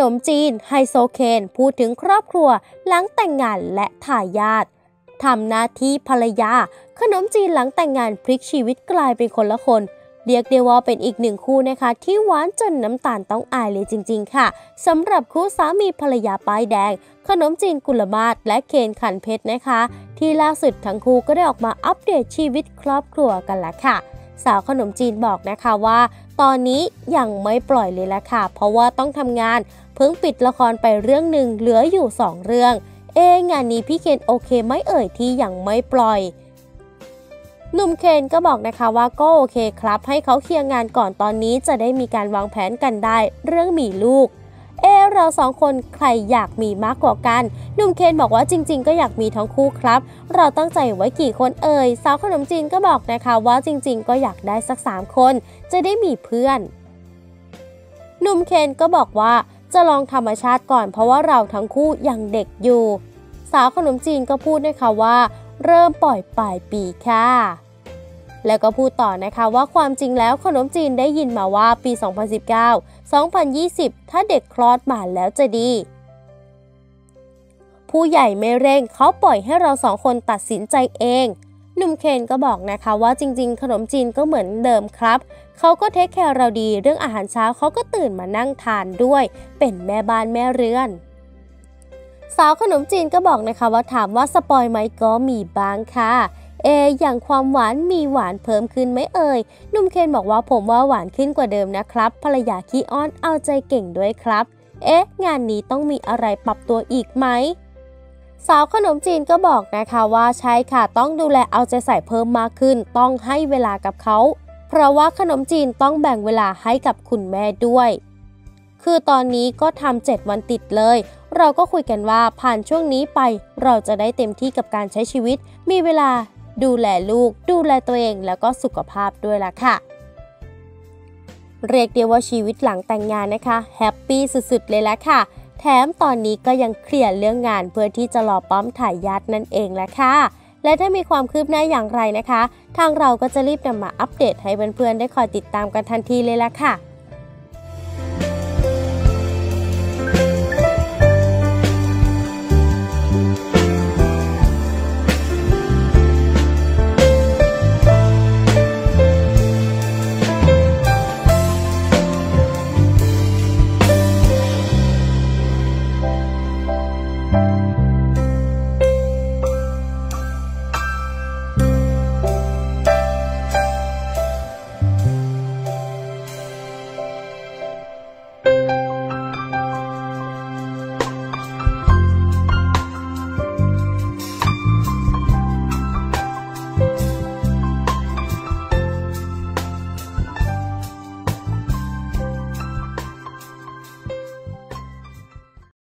นมจีนไฮโซเคนพูดถึงครอบครัวหลังแต่งงานและทายาททำหน้าที่ภรรยาขนมจีนหลังแต่งงานพลิกชีวิตกลายเป็นคนละคนเรียกได้ว่าเป็นอีกหนึ่งคู่นะคะที่หวานจนน้ำตาลต้องอายเลยจริงๆค่ะสำหรับคู่สามีภรรยาป้ายแดงขนมจีนกุลมาศและเคนขันเพชรนะคะที่ล่าสุดทั้งคู่ก็ได้ออกมาอัปเดตชีวิตครอบครัวกันละค่ะสาวขนมจีนบอกนะคะว่าตอนนี้ยังไม่ปล่อยเลยละค่ะเพราะว่าต้องทำงานเพิ่งปิดละครไปเรื่องหนึ่งเหลืออยู่2เรื่องงานนี้พี่เคนโอเคไหมเอ่ยที่ยังไม่ปล่อยหนุ่มเคนก็บอกนะคะว่าก็โอเคครับให้เขาเคลียร์งานก่อนตอนนี้จะได้มีการวางแผนกันได้เรื่องมีลูกเราสองคนใครอยากมีมากกว่ากันหนุ่มเคนบอกว่าจริงๆก็อยากมีทั้งคู่ครับเราตั้งใจไว้กี่คนเอ่ยสาวขนมจีนก็บอกนะคะว่าจริงๆก็อยากได้สัก3คนจะได้มีเพื่อนหนุ่มเคนก็บอกว่าจะลองธรรมชาติก่อนเพราะว่าเราทั้งคู่ยังเด็กอยู่สาวขนมจีนก็พูดนะคะว่าเริ่มปล่อยปลายปีค่ะแล้วก็พูดต่อนะคะว่าความจริงแล้วขนมจีนได้ยินมาว่าปี2019-2020 ถ้าเด็กคลอดมาแล้วจะดีผู้ใหญ่ไม่เร่งเขาปล่อยให้เรา2คนตัดสินใจเองหนุ่มเคนก็บอกนะคะว่าจริงๆขนมจีนก็เหมือนเดิมครับเขาก็เทคแคร์เราดีเรื่องอาหารเช้าเขาก็ตื่นมานั่งทานด้วยเป็นแม่บ้านแม่เรือนสาวขนมจีนก็บอกนะคะว่าถามว่าสปอยไหมก็มีบ้างค่ะอย่างความหวานมีหวานเพิ่มขึ้นไหมเอ่ยหนุ่มเคนบอกว่าผมว่าหวานขึ้นกว่าเดิมนะครับภรรยาขี้อ้อนเอาใจเก่งด้วยครับงานนี้ต้องมีอะไรปรับตัวอีกไหมสาวขนมจีนก็บอกนะคะว่าใช่ค่ะต้องดูแลเอาใจใส่เพิ่มมากขึ้นต้องให้เวลากับเขาเพราะว่าขนมจีนต้องแบ่งเวลาให้กับคุณแม่ด้วยคือตอนนี้ก็ทำ7วันติดเลยเราก็คุยกันว่าผ่านช่วงนี้ไปเราจะได้เต็มที่กับการใช้ชีวิตมีเวลาดูแลลูกดูแลตัวเองแล้วก็สุขภาพด้วยล่ะค่ะเรียกได้ว่าชีวิตหลังแต่งงานนะคะแฮปปี้สุดๆเลยล่ะค่ะแถมตอนนี้ก็ยังเคลียร์เรื่องงานเพื่อที่จะรอปั๊มทายาทนั่นเองล่ะค่ะและถ้ามีความคืบหน้าอย่างไรนะคะทางเราก็จะรีบนำมาอัปเดตให้เพื่อนๆได้คอยติดตามกันทันทีเลยล่ะค่ะ